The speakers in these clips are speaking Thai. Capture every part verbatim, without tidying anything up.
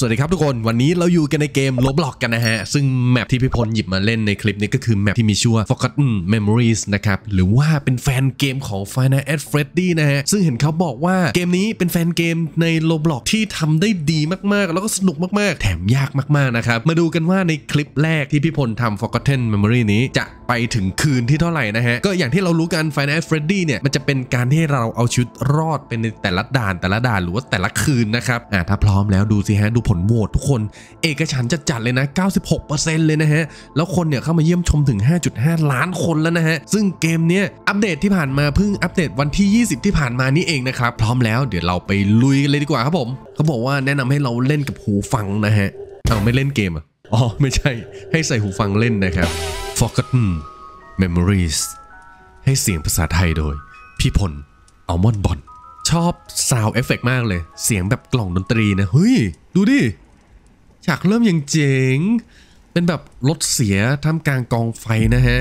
สวัสดีครับทุกคนวันนี้เราอยู่กันในเกม Roblox กันนะฮะซึ่งแมปที่พี่พลหยิบมาเล่นในคลิปนี้ก็คือแมปที่มีชื่อว่า Forgotten Memories นะครับหรือว่าเป็นแฟนเกมของ เอฟ เอ็น เอฟ Freddy นะฮะซึ่งเห็นเขาบอกว่าเกมนี้เป็นแฟนเกมใน Roblox ที่ทำได้ดีมากๆแล้วก็สนุกมากๆแถมยากมากๆนะครับมาดูกันว่าในคลิปแรกที่พี่พลทำ Forgotten Memory นี้จะไปถึงคืนที่เท่าไหร่นะฮะก็อย่างที่เรารู้กัน เอฟ เอ็น เอฟ Freddy เนี่ยมันจะเป็นการที่เราเอาชีวิตรอดเป็นในแต่ละด่านแต่ละด่านหรือว่าแต่ละคืนนะครับอ่ะถ้าพร้อมแล้วดูสิฮะดูผลโหวตทุกคนเอกฉันท์จัดๆเลยนะ เก้าสิบหกเปอร์เซ็นต์ เลยนะฮะแล้วคนเนี่ยเข้ามาเยี่ยมชมถึง ห้าจุดห้าล้านคนแล้วนะฮะซึ่งเกมเนี้ยอัปเดตที่ผ่านมาเพิ่งอัปเดตวันที่ยี่สิบที่ผ่านมานี่เองนะครับพร้อมแล้วเดี๋ยวเราไปลุยกันเลยดีกว่าครับผมเขาบอกว่าแนะนำให้เราเล่นกับหูฟังนะฮะเอาไม่เล่นเกมอ่ะอ๋อไม่ใช่ให้ใส่หูฟังเล่นนะครับ Forgotten Memories ให้เสียงภาษาไทยโดยพี่พลอัลมอนด์บอนชอบซาวด์เอฟเฟกต์มากเลยเสียงแบบกล่องดนตรีนะเฮ้ยดูดิฉากเริ่มอย่างเจ๋งเป็นแบบรถเสียท่ามกลางกองไฟนะฮะ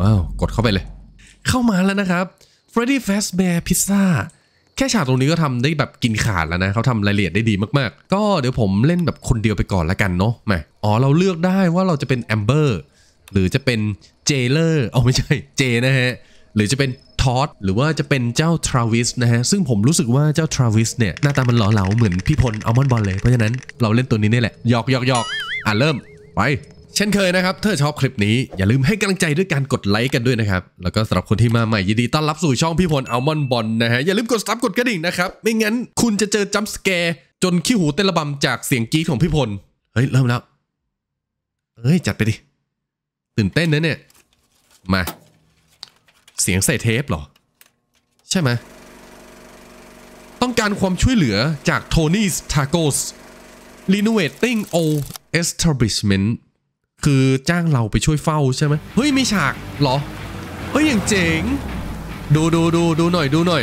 ว้าวกดเข้าไปเลยเข้ามาแล้วนะครับ Freddy Fazbear Pizza แค่ฉากตรงนี้ก็ทำได้แบบกินขาดแล้วนะเขาทำรายละเอียดได้ดีมากๆก็เดี๋ยวผมเล่นแบบคนเดียวไปก่อนละกันเนาะมาอ๋อเราเลือกได้ว่าเราจะเป็น Amber หรือจะเป็นเจเลอร์เอาไม่ใช่เจนะฮะหรือจะเป็นหรือว่าจะเป็นเจ้าทราวิสนะฮะซึ่งผมรู้สึกว่าเจ้าทราวิสเนี่ยหน้าตามันหล่อเหลาเหมือนพี่พลอัลมอนด์บอนเลยเพราะฉะนั้นเราเล่นตัวนี้นี่แหละหยอกหยอกหยอกอ่ะเริ่มไปเช่นเคยนะครับถ้าชอบคลิปนี้อย่าลืมให้กำลังใจด้วยการกดไลค์กันด้วยนะครับแล้วก็สำหรับคนที่มาใหม่ยินดีต้อนรับสู่ช่องพี่พลอัลมอนด์บอนนะฮะอย่าลืมกดซับกดกระดิ่งนะครับไม่งั้นคุณจะเจอจัมป์สแกร์จนขี้หูเต้นระบำจากเสียงกรี๊ดของพี่พลเฮ้ยเริ่มแล้วเฮ้ยจัดไปดิตื่นเต้นนะเนี่ยมาเสียงใส่เทปเหรอใช่ไหมต้องการความช่วยเหลือจากโทนี่ทาโกส Renovating Old Establishment คือจ้างเราไปช่วยเฝ้าใช่ไหมเฮ้ยมีฉากเหรอเฮ้ยอย่างเจ๋งดูดูดูดูหน่อยดูหน่อย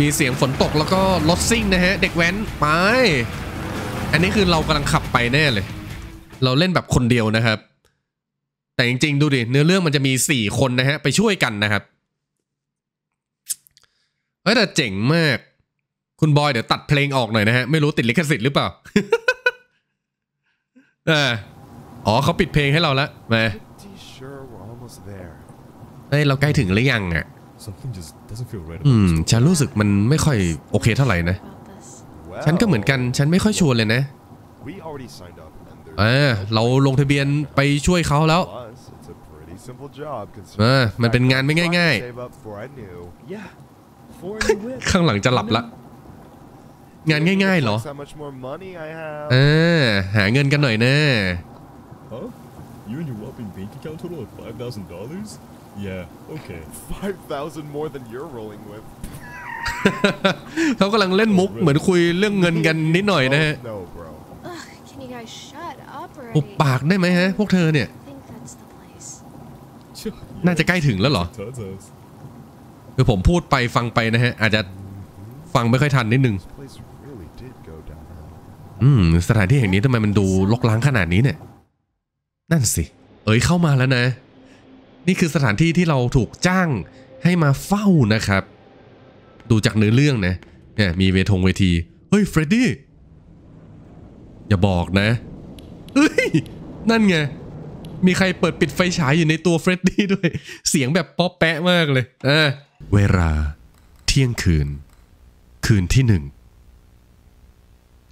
มีเสียงฝนตกแล้วก็รถซิ่งนะฮะเด็กแว้นไปอันนี้คือเรากำลังขับไปแน่เลยเราเล่นแบบคนเดียวนะครับแต่จริงๆดูดิเนื้อเรื่องมันจะมีสี่คนนะฮะไปช่วยกันนะครับเฮ้ยแต่เจ๋งมากคุณบอยเดี๋ยวตัดเพลงออกหน่อยนะฮะไม่รู้ติดลิขสิทธิ์หรือเปล่า อ๋อเขาปิดเพลงให้เราละมาเฮ้ยเราใกล้ถึงหรือยังอ่ะอืมฉันรู้สึกมันไม่ค่อยโอเคเท่าไหร่นะฉันก็เหมือนกันฉันไม่ค่อยชวนเลยนะเออเราลงทะเบียนไปช่วยเขาแล้วเออมันเป็นงานไม่ง่ายๆข้างหลังจะหลับละงานง่ายๆเหรอเออหาเงินกันหน่อยนะเขากำลังเล่นมุกเหมือนคุยเรื่องเงินกันนิดหน่อยนะฮะอุบปากได้ไหมฮะพวกเธอเนี่ยน่าจะใกล้ถึงแล้วเหรอคือผมพูดไปฟังไปนะฮะอาจจะฟังไม่ค่อยทันนิดนึงอืมสถานที่แห่งนี้ทำไมมันดูรกร้างขนาดนี้เนี่ยนั่นสิเอ๋ยเข้ามาแล้วนะนี่คือสถานที่ที่เราถูกจ้างให้มาเฝ้านะครับดูจากเนื้อเรื่องนะเนี่ยมีเวทงเวทีเฮ้ยเฟรดดี้อย่าบอกนะเฮ้ยนั่นไงมีใครเปิดปิดไฟฉายอยู่ในตัวเฟรดดี้ด้วยเสียงแบบป๊อปแปะมากเลยเออเวลาเที่ยงคืนคืนที่หนึ่ง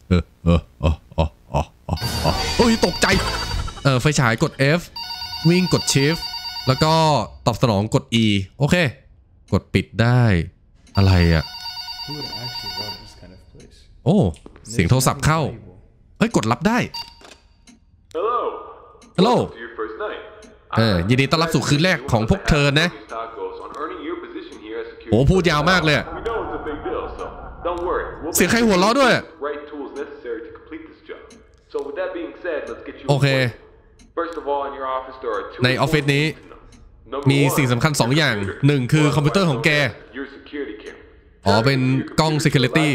เออเออเออเออเออเออเออเฮ้ยตกใจเออไฟฉายกด F วิ่งกด Shift แล้วก็ตอบสนองกด E โอเคกดปิดได้อะไรอ่ะโอ้เสียงโทรศัพท์เข้าเฮ้ยกดรับได้ Hello Hello เออยินดีต้อนรับสู่คืนแรกของพวกเธอนะโอ้พูดยาวมากเลยเสียงใครหัวเราะด้วยโอเคในออฟฟิศนี้มีสิ่งสำคัญสองอย่างหนึ่งคือคอมพิวเตอร์ของแกอ๋อเป็นกล้อง Security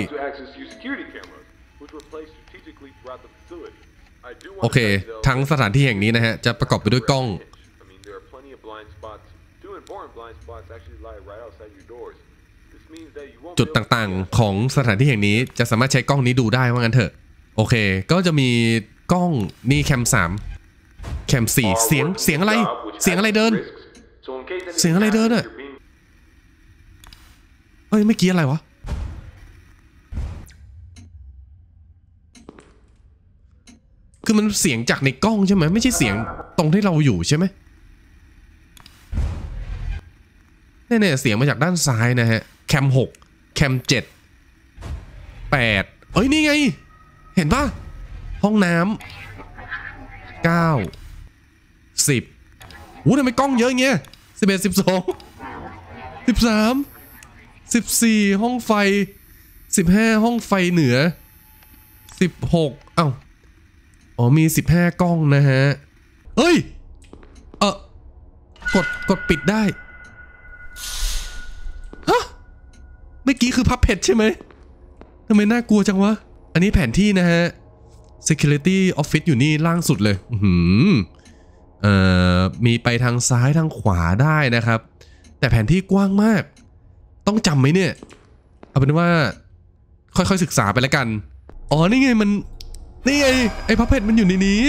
โอเคทั้งสถานที่แห่งนี้นะฮะจะประกอบไปด้วยกล้องจุดต่างๆของสถานที่แห่งนี้จะสามารถใช้กล้องนี้ดูได้ว่างั้นเถอะ โอเคก็จะมีกล้องนี่แคมสามแคมสี่เสียงเสียงอะไรเสียงอะไรเดินเสียงอะไรเดินอะเอ้ยเมื่อกี้อะไรวะคือมันเสียงจากในกล้องใช่ไหมไม่ใช่เสียงตรงที่เราอยู่ใช่ไหมเนี่ยเสียงมาจากด้านซ้ายนะฮะแคมหกแคมเจ็ดแปดเอ้ยนี่ไงเห็นป่ะห้องน้ำเก้าสิบวู้ทำไมกล้องเยอะเงี้ยสิบเอ็ดสิบสองสิบสามสิบสี่ห้องไฟสิบห้าห้องไฟเหนือสิบหกเอ้าอ๋อมีสิบห้ากล้องนะฮะเอ้ยเออกดกดปิดได้ฮะเมื่อกี้คือพับเพ็ดใช่ไหมทำไมน่ากลัวจังวะอันนี้แผนที่นะฮะ Security office อยู่นี่ล่างสุดเลยหืมเอ่อมีไปทางซ้ายทางขวาได้นะครับแต่แผนที่กว้างมากต้องจำไหมเนี่ยเอาเป็นว่าค่อยๆศึกษาไปแล้วกันอ๋อนี่ไงมันนี่ไงไอ้พับเพ็ดมันอยู่ในนี้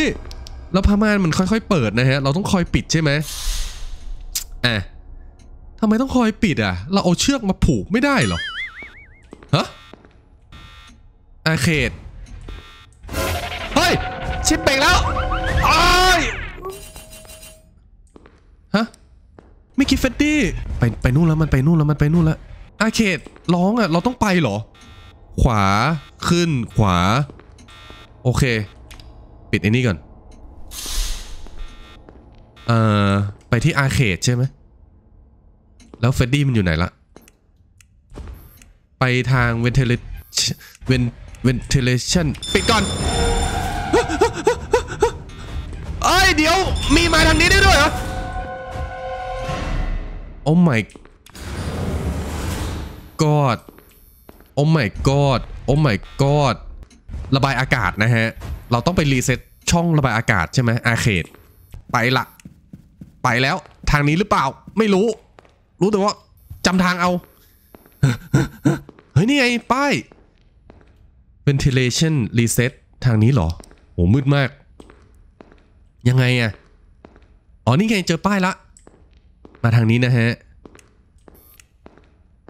แล้วผ้าม่านมันค่อยๆเปิดนะฮะเราต้องคอยปิดใช่ไหมอ่ะทำไมต้องคอยปิดอ่ะเราเอาเชือกมาผูกไม่ได้หรอฮะอาเขตเฮ้ยชิปเป่งแล้วไอ้ฮะไม่คิดเฟดดี้ไปไปนู่นแล้วมันไปนู่นแล้วมันไปนู่นแล้วอาเขตร้องอ่ะเราต้องไปหรอขวาขึ้นขวาโอเคปิดไอ้นี่ก่อนเอ่อไปที่อาเขตใช่ไหมแล้วเฟรดดี้มันอยู่ไหนละไปทาง ventilation ventilation ปิดก่อนเอ้ยเดี๋ยวมีมาทางนี้ได้ด้วยเหรอโอ้ my god โอ้ my god โอ้ my god ระบายอากาศนะฮะเราต้องไปรีเซ็ตช่องระบายอากาศใช่ไหมอาเขตไปละไปแล้วทางนี้หรือเปล่าไม่รู้รู้แต่ว่าจำทางเอาเฮ้ยนี่ไงป้าย ventilation reset ทางนี้เหรอโหมืดมากยังไงอ่ะอ๋อนี่ไงเจอป้ายละมาทางนี้นะฮะ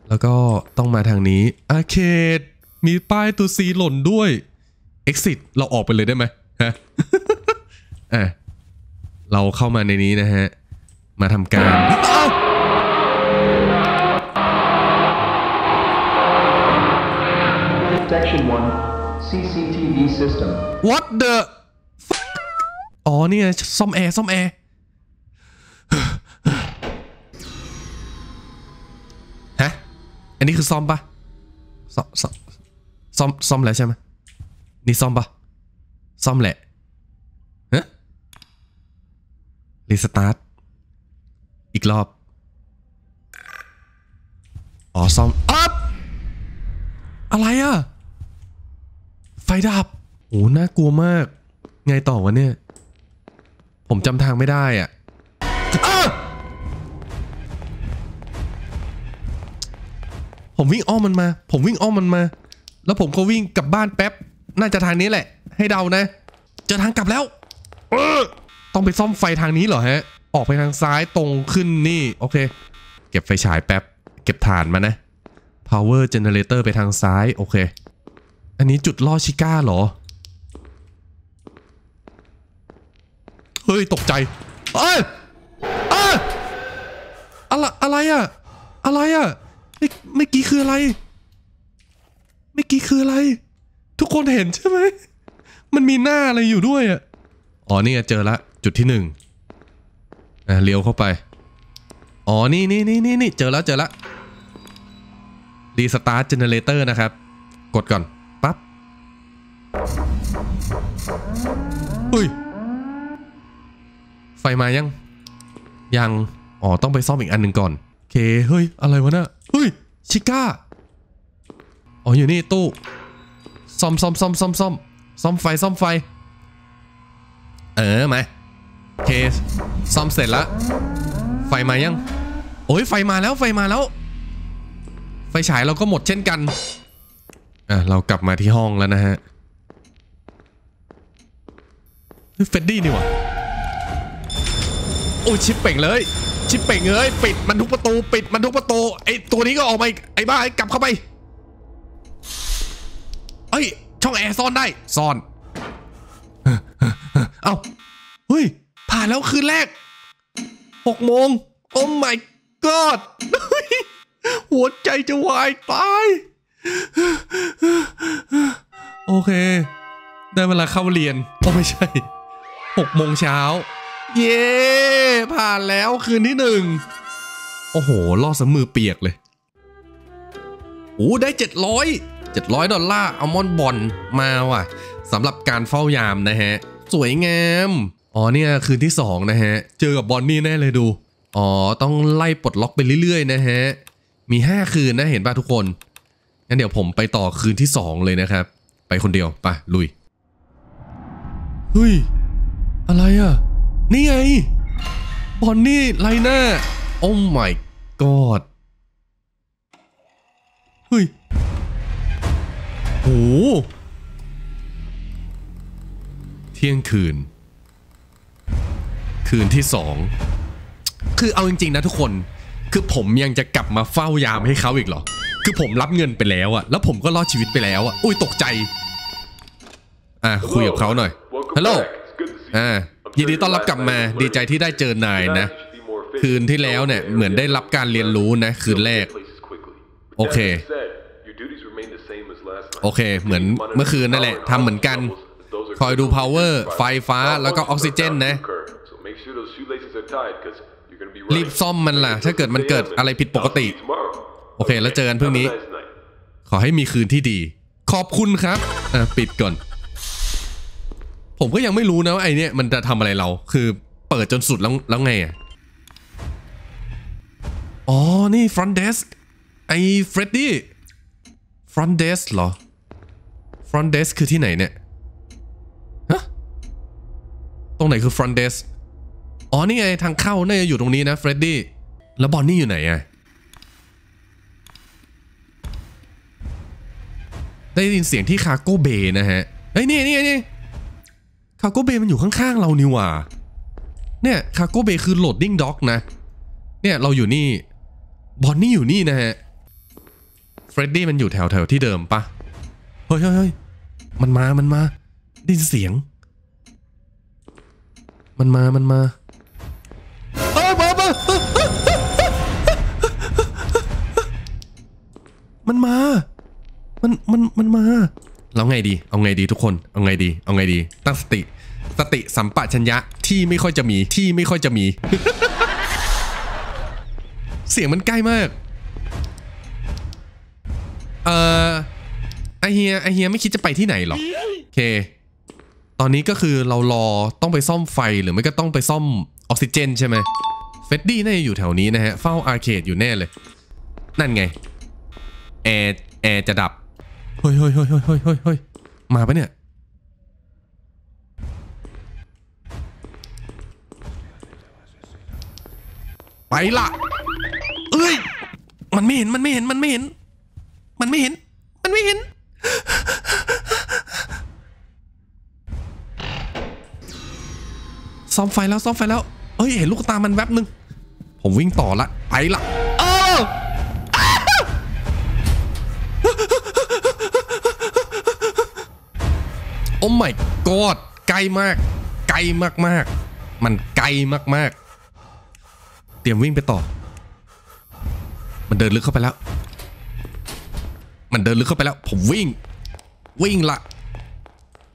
แล้วก็ต้องมาทางนี้อาเขตมีป้ายตัว C หล่นด้วย exit เราออกไปเลยได้ไหมฮะอ่ะเราเข้ามาในนี้นะฮะมาทำการSection one ซี ซี ที วี system What the fuck อ๋อเนี่ยซ่อมแอร์ซ่อมแอร์ฮะอันนี้คือซ่อมปะซ่อมซ่อมซ่อมซ่อมแล้วใช่ไหมนี่ซ่อมปะซ่อมแหละฮะรีสตาร์ทอีกรอบอ๋อซ่อมอัพอะไรอ่ะไฟดับโอ้น่ากลัวมากไงต่อวะเนี่ยผมจำทางไม่ได้อ่ะผมวิ่งอ้อมมันมาผมวิ่งอ้อมมันมาแล้วผมก็วิ่งกลับบ้านแป๊บน่าจะทางนี้แหละให้เดานะเจอทางกลับแล้วต้องไปซ่อมไฟทางนี้เหรอฮะออกไปทางซ้ายตรงขึ้นนี่โอเคเก็บไฟฉายแป๊บเก็บถ่านมานะ power generator ไปทางซ้ายโอเคอันนี้จุดล่อชิก้าเหรอเฮ้ยตกใจเอ้ยเอ้ยอะไรอะไรอะอะไรอะไม่ไม่กี่คืออะไรไม่กี่คืออะไรทุกคนเห็นใช่ไหมมันมีหน้าอะไรอยู่ด้วยอะอ๋อนี่เจอละจุดที่หนึ่งอ่ะเลี้ยวเข้าไปอ๋อนี่นี่นี่นี่เจอแล้วเจอแล้วรีสตาร์ทเจเนเรเตอร์นะครับกดก่อนปั๊บเฮ้ยไฟมายังยังอ๋อต้องไปซ่อมอีกอันหนึ่งก่อนโอเคเฮ้ยอะไรวะเนี่ยเฮ้ยชิก้าอ๋ออยู่นี่ตู้ซ่อมซ่อมซ่อมซ่อมซ่อมซ่อมไฟซ่อมไฟเออไหมโอเคซ่อมเสร็จแล้วไฟมายังโอ้ยไฟมาแล้วไฟมาแล้วไฟฉายเราก็หมดเช่นกันอ่ะเรากลับมาที่ห้องแล้วนะฮะ เฟดดี้นี่วะโอ้ชิปเป่งเลยชิปเป่งเลยปิดมันทุกประตูปิดมันทุกประตูไอตัวนี้ก็ออกมาไอ้บ้าไอ้กลับเข้าไปเอ้ยช่องแอร์ซ่อนได้ซ่อนเอ้าเฮ้ยผ่านแล้วคืนแรกหกโมงโอ้ my god หัวใจจะวายตายโอเคได้เวลาเข้าเรียนก็ไม่ใช่หกโมงเช้าเย้ผ่านแล้วคืนที่หนึ่งโอ้โหล่อสมือเปียกเลยโอ้ได้เจ็ดร้อยเจ็ดร้อยดอลลาร์อัลมอนด์บอนมาว่ะสำหรับการเฝ้ายามนะฮะสวยงามอ๋อเนี่ยคืนที่สองนะฮะเจอกับบอนนี่แน่เลยดูอ๋อต้องไล่ปลดล็อกไปเรื่อยๆนะฮะมีห้าคืนนะเห็นป่ะทุกคนงั้นเดี๋ยวผมไปต่อคืนที่สองเลยนะครับไปคนเดียวไปลุยเฮ้ยอะไรอ่ะนี่ไงบอนนี่ไลน่าโอ้ my god เฮ้ยโหเที่ยงคืนคืนที่สองคือเอาจริงๆนะทุกคนคือผมยังจะกลับมาเฝ้ายามให้เขาอีกเหรอคือผมรับเงินไปแล้วอะแล้วผมก็รอดชีวิตไปแล้วอะอุ้ยตกใจอ่ะคุยกับเขาหน่อยฮัลโหลอ่ายินดีต้อนรับกลับมาดีใจที่ได้เจอนายนะคืนที่แล้วเนี่ยเหมือนได้รับการเรียนรู้นะคืนแรกโอเคโอเคเหมือนเมื่อคืนนั่นแหละทำเหมือนกันคอยดู power ไฟฟ้าแล้วก็ออกซิเจนนะรีบซ่อมมันล่ะถ้าเกิดมันเกิดอะไรผิดปกติโอเคแล้วเจอกันพรุ่งนี้ขอให้มีคืนที่ดีขอบคุณครับอ่ะปิดก่อนผมก็ยังไม่รู้นะว่าไอเนี่ยมันจะทำอะไรเราคือเปิดจนสุดแล้วแล้วไงอ่ะอ๋อนี่ front desk ไอ Freddy front desk เหรอ front desk คือที่ไหนเนี่ยฮะตรงไหนคือ front desk อ๋อนี่ไงทางเข้าน่าจะอยู่ตรงนี้นะ Freddy แล้วบอนนี่อยู่ไหนอ่ะได้ยินเสียงที่คาโก้เบย์นะฮะเฮ้ยนี่นี่นี่คาโก้เบย์มันอยู่ข้างๆเรานี่หว่าเนี่ยคาโก้เบย์คือโหลดดิ้งด็อกนะเนี่ยเราอยู่นี่บอนนี่อยู่นี่นะฮะเฟรดดี้มันอยู่แถวๆที่เดิมปะเฮ้ยเฮ้ยมันมามันมาได้ยินเสียงมันมามันมาเอ้ยมามามันมามันมันมันมาแล้วไงดีเอาไงดีทุกคนเอาไงดีเอาไงดีตั้งสติสติสัมปชัญญะที่ไม่ค่อยจะมีที่ไม่ค่อยจะมี เสียงมันใกล้มากเอ่อไอเฮียไอเฮียไม่คิดจะไปที่ไหนหรอกโอเคตอนนี้ก็คือเรารอต้องไปซ่อมไฟหรือไม่ก็ต้องไปซ่อมออกซิเจนใช่ไหมเฟดดี้น่าจะอยู่แถวนี้นะฮะเฝ้าอาร์เคดอยู่แน่เลยนั่นไงแอร์แอร์จะดับเฮ้ยเฮ้ยเฮ้ยเฮ้ยเฮ้ยเฮ้ยมาปะเนี่ยไปละเอ้ยมันไม่เห็นมันไม่เห็นมันไม่เห็นมันไม่เห็นมันไม่เห็นซ่อมไฟแล้วซ่อมไฟแล้วเอ้ยเห็นลูกตามันแวบนึงผมวิ่งต่อละไปละเออโอ้ my god ไกลมากไกลมากๆมันไกลมากๆเตรียมวิ่งไปต่อมันเดินลึกเข้าไปแล้วมันเดินลึกเข้าไปแล้วผมวิ่งวิ่งละ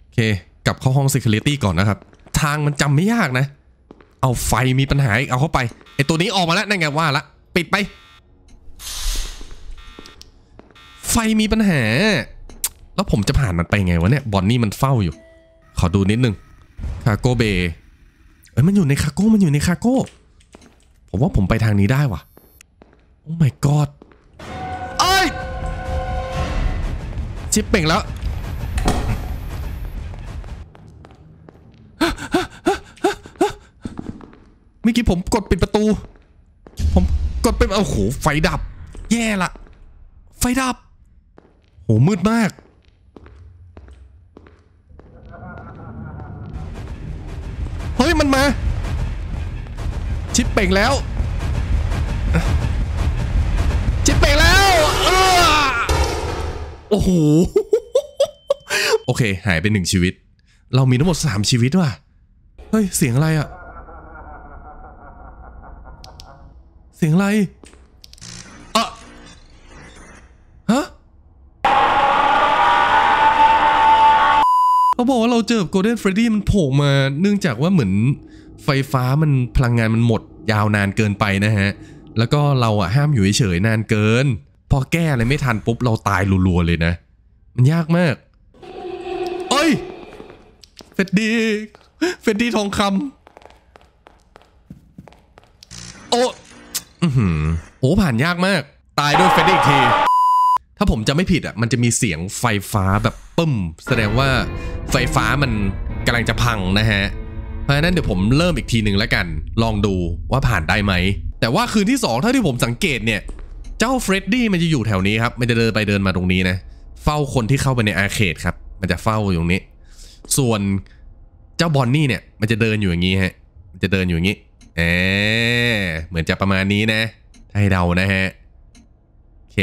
โอเคกลับเข้าห้อง security ก่อนนะครับทางมันจำไม่ยากนะเอาไฟมีปัญหาเอาเข้าไปไอตัวนี้ออกมาแล้วนั่นไงว่าละปิดไปไฟมีปัญหาแล้วผมจะผ่านมันไปไงวะเนี่ยบอนนี่มันเฝ้าอยู่ขอดูนิดนึงคาโก้เบย์เอ้ยมันอยู่ในคาโก้มันอยู่ในคาโก้ผมว่าผมไปทางนี้ได้ว่ะโอ้ my god เอ้ยชิปเป่งแล้วเมื่อกี้ผมกดปิดประตูผมกดไปโอ้โหไฟดับแย่ละไฟดับโหมืดมาก เฮ้ยมันมาชิปเป่งแล้วชิปเป่งแล้วโอ้โหโอเคหายไปหนึ่งชีวิตเรามีทั้งหมดสามชีวิตว่ะเฮ้ยเสียงอะไรอะเสียงอะไรอะฮะเขาบอกว่าเราเจอโกลเด้นเฟรดดี้มันโผล่มาเนื่องจากว่าเหมือนไฟฟ้ามันพลังงานมันหมดยาวนานเกินไปนะฮะแล้วก็เราอะห้ามอยู่เฉยๆนานเกินพอแก้อะไรไม่ทันปุ๊บเราตายรัวๆเลยนะมันยากมากเอ้ยเฟรดดี้เฟรดดี้ทองคำโอ้โอ้ผ่านยากมากตายด้วยเฟรดดี้อีกทีถ้าผมจะไม่ผิดอ่ะมันจะมีเสียงไฟฟ้าแบบปึ้มแสดงว่าไฟฟ้ามันกำลังจะพังนะฮะเพราะฉะนั้นเดี๋ยวผมเริ่มอีกทีหนึ่งแล้วกันลองดูว่าผ่านได้ไหมแต่ว่าคืนที่สองเท่าที่ผมสังเกตเนี่ยเจ้าเฟรดดี้มันจะอยู่แถวนี้ครับมันจะเดินไปเดินมาตรงนี้นะเฝ้าคนที่เข้าไปในอาร์เคดครับมันจะเฝ้าอยู่ตรงนี้ส่วนเจ้าบอนนี่เนี่ยมันจะเดินอยู่อย่างนี้ฮะมันจะเดินอยู่อย่างนี้เออเหมือนจะประมาณนี้นะให้เดานะฮะโอเค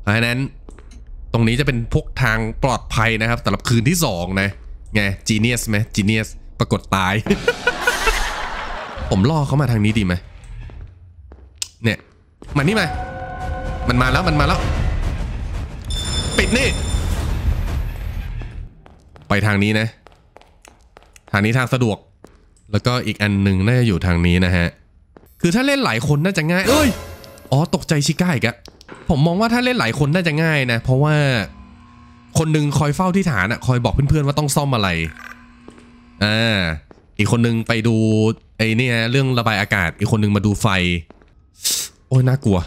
เพราะฉะนั้นตรงนี้จะเป็นพวกทางปลอดภัยนะครับสำหรับคืนที่สองนะไงจีเนียสไหมจีเนียสปรากฏตาย ผมล่อเขามาทางนี้ดีไหมเนี่ยมันนี่มามันมาแล้วมันมาแล้วปิดนี่ไปทางนี้นะทางนี้ทางสะดวกแล้วก็อีกอันหนึ่งน่าจะอยู่ทางนี้นะฮะคือถ้าเล่นหลายคนน่าจะง่ายเอ้ยอ๋อตกใจชิก้าอีกอะผมมองว่าถ้าเล่นหลายคนน่าจะง่ายนะเพราะว่าคนหนึ่งคอยเฝ้าที่ฐานอะคอยบอกเพื่อนๆว่าต้องซ่อมอะไรอ่าอีกคนหนึ่งไปดูไอ้นี่เรื่องระบายอากาศอีกคนหนึ่งมาดูไฟโอ้ยน่ากลัว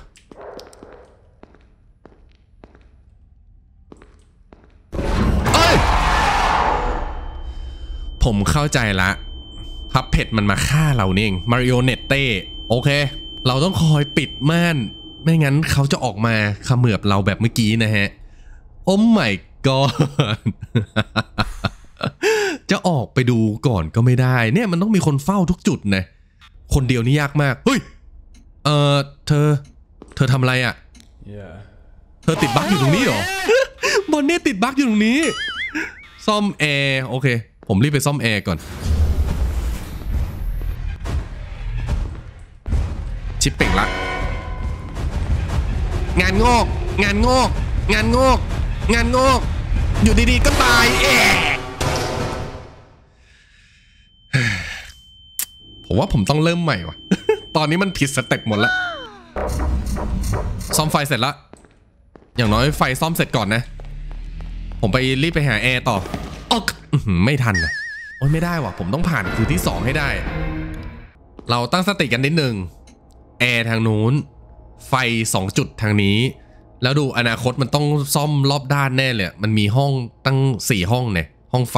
เอ้ยผมเข้าใจละพับเพ็ดมันมาฆ่าเราเองมาริโอเนตเต้โอเคเราต้องคอยปิดม่านไม่งั้นเขาจะออกมาเขมือบเราแบบเมื่อกี้นะฮะโอ้ my god จะออกไปดูก่อนก็ไม่ได้เนี่ยมันต้องมีคนเฝ้าทุกจุดนะคนเดียวนี่ยากมากเฮ้ยเออเธอเธอทำอะไรอ่ะ yeah. เธอติดบั๊กอยู่ตรงนี้เหรอบอนนี่ติดบั๊กอยู่ตรงนี้ซ่อมแอร์โอเคผมรีบไปซ่อมแอร์ก่อนชิปเป่งละงานงอกงานงอกงานงอกงานงอกอยู่ดีๆก็ตายเอ๊ะผมว่าผมต้องเริ่มใหม่ว่ะตอนนี้มันผิดสเต็ปหมดละซ่อมไฟเสร็จละอย่างน้อยไฟซ่อมเสร็จก่อนนะผมไปรีบไปหาแอร์ต่ออ๊อกไม่ทันเลยโอ๊ยไม่ได้ว่ะผมต้องผ่านคืนที่สองให้ได้เราตั้งสติกันนิดนึงแอร์ทางนู้นไฟสองจุดทางนี้แล้วดูอนาคตมันต้องซ่อมรอบด้านแน่เลยมันมีห้องตั้งสี่ห้องเนี่ยห้องไฟ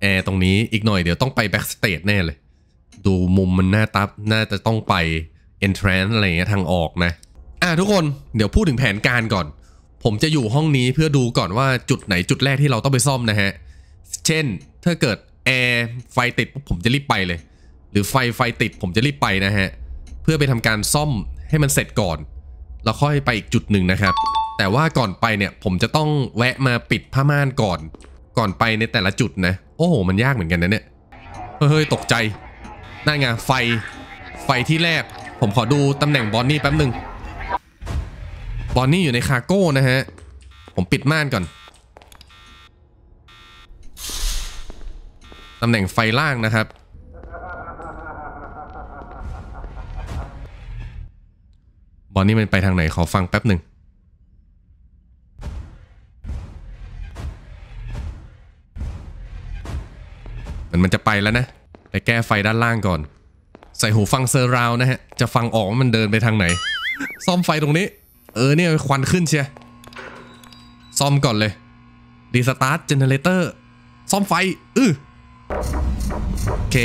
แอร์ตรงนี้อีกหน่อยเดี๋ยวต้องไปแบ็กสเตจแน่เลยดูมุมมันน่าตับน่าจะต้องไปเอนทรานซ์อะไรเงี้ยทางออกนะอ่ะทุกคนเดี๋ยวพูดถึงแผนการก่อนผมจะอยู่ห้องนี้เพื่อดูก่อนว่าจุดไหนจุดแรกที่เราต้องไปซ่อมนะฮะเช่นถ้าเกิดแอร์ไฟติดผมจะรีบไปเลยหรือไฟไฟติดผมจะรีบไปนะฮะเพื่อไปทำการซ่อมให้มันเสร็จก่อนแล้วค่อยไปอีกจุดหนึ่งนะครับแต่ว่าก่อนไปเนี่ยผมจะต้องแวะมาปิดผ้าม่านก่อนก่อนไปในแต่ละจุดนะโอ้โหมันยากเหมือนกันนะเนี่ยเฮ้ยตกใจนั่นไงไฟไฟที่แรกผมขอดูตำแหน่งบอนนี่แป๊บหนึ่งบอนนี่อยู่ในคาโก้นะฮะผมปิดม่านก่อนตำแหน่งไฟล่างนะครับบอนนี่มันไปทางไหนขอฟังแป๊บหนึ่งมันมันจะไปแล้วนะไปแก้ไฟด้านล่างก่อนใส่หูฟังเซอร์ราวนะฮะจะฟังออกว่ามันเดินไปทางไหนซ่อมไฟตรงนี้เออเนี่ยควันขึ้นเชียซ่อมก่อนเลยรีสตาร์ทเจเนเรเตอร์ซ่อมไฟอื้อโอเค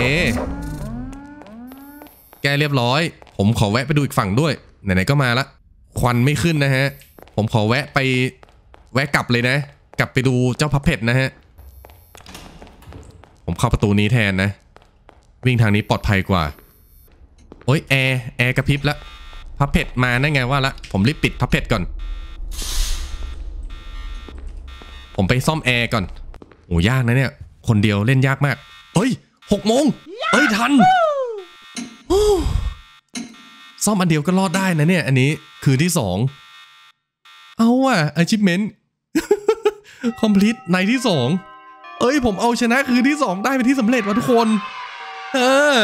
แก้เรียบร้อยผมขอแวะไปดูอีกฝั่งด้วยไหนๆก็มาละควันไม่ขึ้นนะฮะผมขอแวะไปแวะกลับเลยนะกลับไปดูเจ้าพับเพ็ดนะฮะ ผมเข้าประตูนี้แทนนะวิ่งทางนี้ปลอดภัยกว่าโอ้ยแอร์แอร์กระพริบละพับเพ็ดมาได้ไงว่าละผมรีบปิดพับเพ็ดก่อนผมไปซ่อมแอร์ก่อนโอ้ยากนะเนี่ยคนเดียวเล่นยากมากเฮ้ยหกโมงเฮ้ยทันซ่อมอันเดียวก็รอดได้นะเนี่ยอันนี้คืนที่สองเอาว่ะ achievement complete ในที่สองเอ้ยผมเอาชนะคืนที่สองได้เป็นที่สำเร็จว่ะทุกคนเออ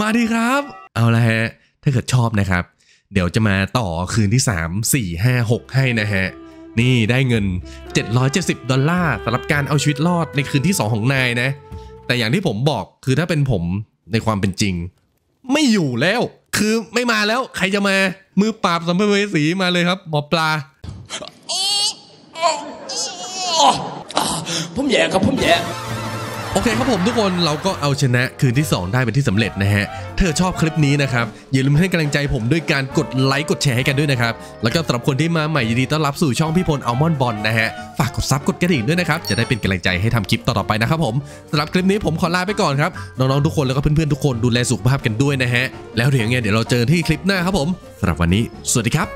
มาดีครับเอาละฮะถ้าเกิดชอบนะครับเดี๋ยวจะมาต่อคืนที่สาม สี่ ห้า หกให้นะฮะนี่ได้เงินเจ็ดร้อยเจ็ดสิบดอลลาร์สำหรับการเอาชีวิตรอดในคืนที่สองของนายนะแต่อย่างที่ผมบอกคือถ้าเป็นผมในความเป็นจริงไม่อยู่แล้วคือไม่มาแล้วใครจะมามือปราบสัมภเวสีมาเลยครับหมอปลาผมแย่ครับผมแย่โอเคครับผมทุกคนเราก็เอาชนะคืนที่สองได้เป็นที่สำเร็จนะฮะถ้าชอบคลิปนี้นะครับอย่าลืมให้กำลังใจผมด้วยการกดไลค์กดแชร์ให้กันด้วยนะครับแล้วก็สำหรับคนที่มาใหม่ยินดีต้อนรับสู่ช่องพี่พลอัลมอนด์บอลนะฮะฝากกดซับกดกระดิ่งด้วยนะครับจะได้เป็นกำลังใจให้ทำคลิปต่อๆไปนะครับผมสำหรับคลิปนี้ผมขอลาไปก่อนครับน้องๆทุกคนแล้วก็เพื่อนๆทุกคนดูแลสุขภาพกันด้วยนะฮะแล้วเดี๋ยวไงเดี๋ยวเราเจอที่คลิปหน้าครับผมสำหรับวันนี้สวัสดีครับ